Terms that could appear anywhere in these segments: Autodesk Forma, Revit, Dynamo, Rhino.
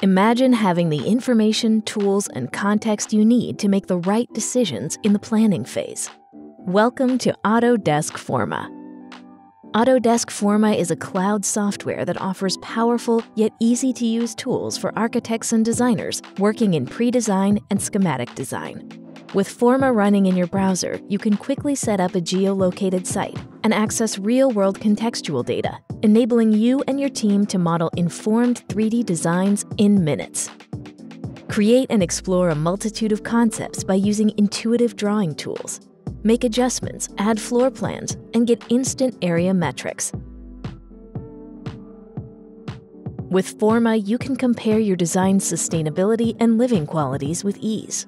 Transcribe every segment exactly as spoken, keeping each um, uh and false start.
Imagine having the information, tools, and context you need to make the right decisions in the planning phase. Welcome to Autodesk Forma. Autodesk Forma is a cloud software that offers powerful yet easy-to-use tools for architects and designers working in pre-design and schematic design. With Forma running in your browser, you can quickly set up a geolocated site and access real-world contextual data, enabling you and your team to model informed three D designs in minutes. Create and explore a multitude of concepts by using intuitive drawing tools. Make adjustments, add floor plans, and get instant area metrics. With Forma, you can compare your design's sustainability and living qualities with ease.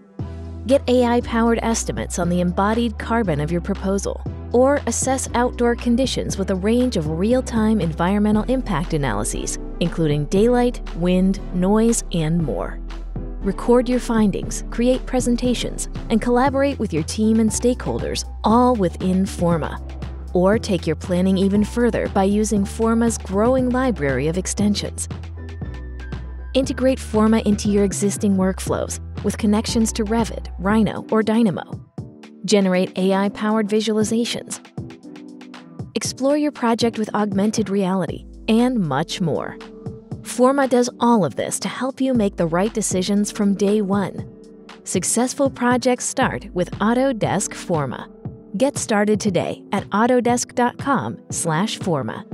Get A I-powered estimates on the embodied carbon of your proposal, or assess outdoor conditions with a range of real-time environmental impact analyses, including daylight, wind, noise, and more. Record your findings, create presentations, and collaborate with your team and stakeholders, all within Forma. Or take your planning even further by using Forma's growing library of extensions. Integrate Forma into your existing workflows with connections to Revit, Rhino, or Dynamo. Generate A I-powered visualizations. Explore your project with augmented reality, and much more. Forma does all of this to help you make the right decisions from day one. Successful projects start with Autodesk Forma. Get started today at autodesk dot com slash forma.